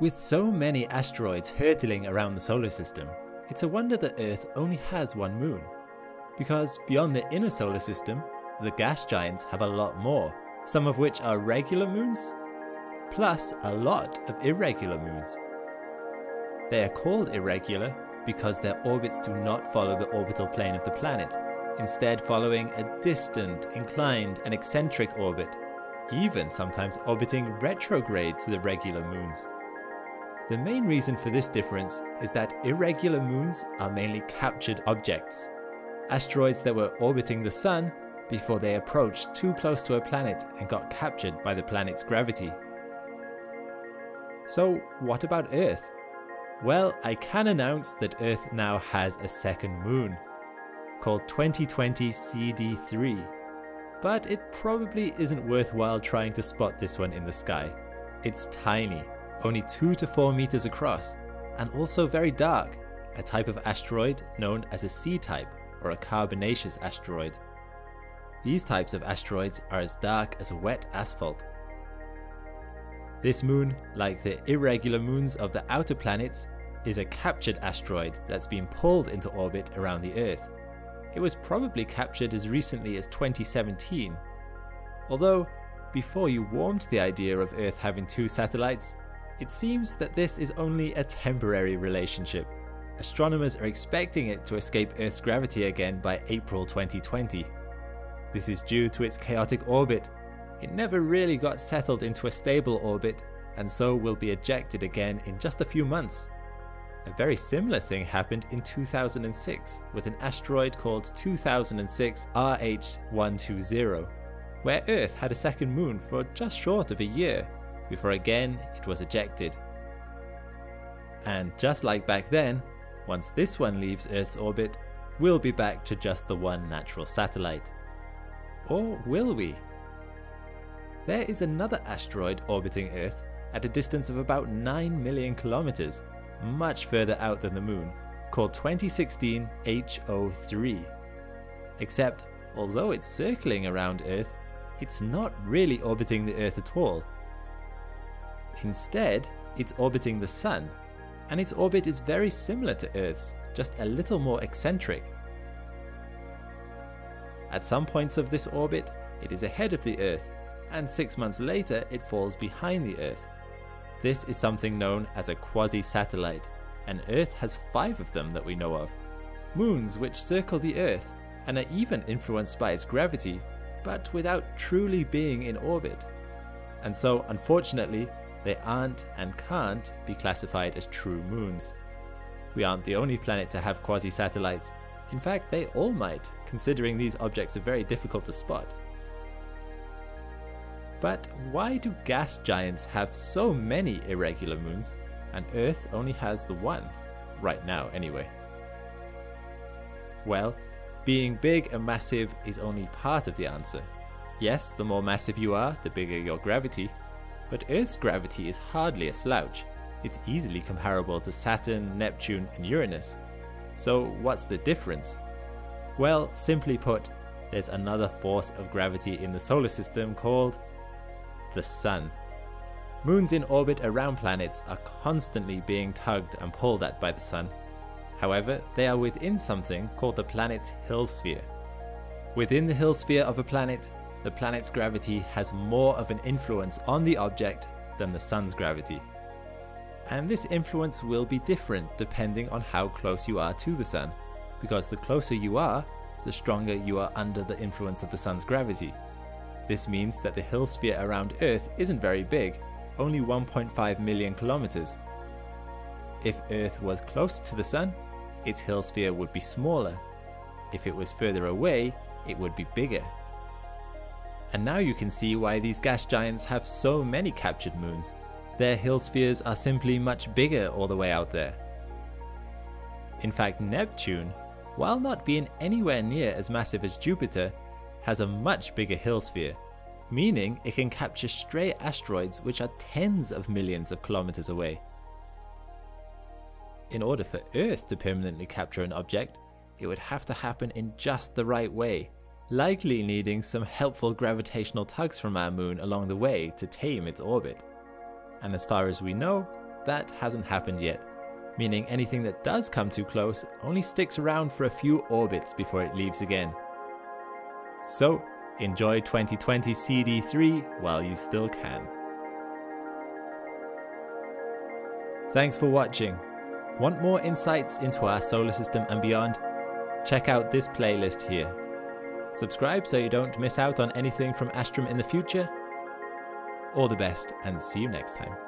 With so many asteroids hurtling around the solar system, it's a wonder that Earth only has one moon. Because beyond the inner solar system, the gas giants have a lot more, some of which are regular moons, plus a lot of irregular moons. They are called irregular because their orbits do not follow the orbital plane of the planet, instead following a distant, inclined, and eccentric orbit, even sometimes orbiting retrograde to the regular moons. The main reason for this difference is that irregular moons are mainly captured objects, asteroids that were orbiting the Sun before they approached too close to a planet and got captured by the planet's gravity. So what about Earth? Well, I can announce that Earth now has a second moon, called 2020 CD3, but it probably isn't worthwhile trying to spot this one in the sky. It's tiny, only 2 to 4 meters across, and also very dark, a type of asteroid known as a C-type or a carbonaceous asteroid. These types of asteroids are as dark as wet asphalt. This moon, like the irregular moons of the outer planets, is a captured asteroid that's been pulled into orbit around the Earth. It was probably captured as recently as 2017, although before you warmed to the idea of Earth having 2 satellites, it seems that this is only a temporary relationship. Astronomers are expecting it to escape Earth's gravity again by April 2020. This is due to its chaotic orbit. It never really got settled into a stable orbit, and so will be ejected again in just a few months. A very similar thing happened in 2006 with an asteroid called 2006 RH120, where Earth had a second moon for just short of a year, before again it was ejected. And just like back then, once this one leaves Earth's orbit, we'll be back to just the one natural satellite. Or will we? There is another asteroid orbiting Earth at a distance of about 9 million kilometers, much further out than the moon, called 2016 HO3. Except, although it's circling around Earth, it's not really orbiting the Earth at all. Instead, it's orbiting the Sun, and its orbit is very similar to Earth's, just a little more eccentric. At some points of this orbit, it is ahead of the Earth, and 6 months later it falls behind the Earth. This is something known as a quasi-satellite, and Earth has 5 of them that we know of. Moons which circle the Earth, and are even influenced by its gravity, but without truly being in orbit. And so, unfortunately, they aren't and can't be classified as true moons. We aren't the only planet to have quasi-satellites. In fact, they all might, considering these objects are very difficult to spot. But why do gas giants have so many irregular moons, and Earth only has the one? Right now, anyway. Well, being big and massive is only part of the answer. Yes, the more massive you are, the bigger your gravity. But Earth's gravity is hardly a slouch. It's easily comparable to Saturn, Neptune, and Uranus. So what's the difference? Well, simply put, there's another force of gravity in the solar system called the Sun. Moons in orbit around planets are constantly being tugged and pulled at by the Sun. However, they are within something called the planet's Hill sphere. Within the Hill sphere of a planet, the planet's gravity has more of an influence on the object than the Sun's gravity. And this influence will be different depending on how close you are to the Sun, because the closer you are, the stronger you are under the influence of the Sun's gravity. This means that the Hill sphere around Earth isn't very big, only 1.5 million kilometers. If Earth was closer to the Sun, its Hill sphere would be smaller. If it was further away, it would be bigger. And now you can see why these gas giants have so many captured moons. Their Hill spheres are simply much bigger all the way out there. In fact, Neptune, while not being anywhere near as massive as Jupiter, has a much bigger Hill sphere, meaning it can capture stray asteroids which are tens of millions of kilometers away. In order for Earth to permanently capture an object, it would have to happen in just the right way, likely needing some helpful gravitational tugs from our moon along the way to tame its orbit. And as far as we know, that hasn't happened yet, meaning anything that does come too close only sticks around for a few orbits before it leaves again. So enjoy 2020 CD3 while you still can. Thanks for watching. Want more insights into our solar system and beyond? Check out this playlist here. Subscribe so you don't miss out on anything from Astrum in the future. All the best, and see you next time.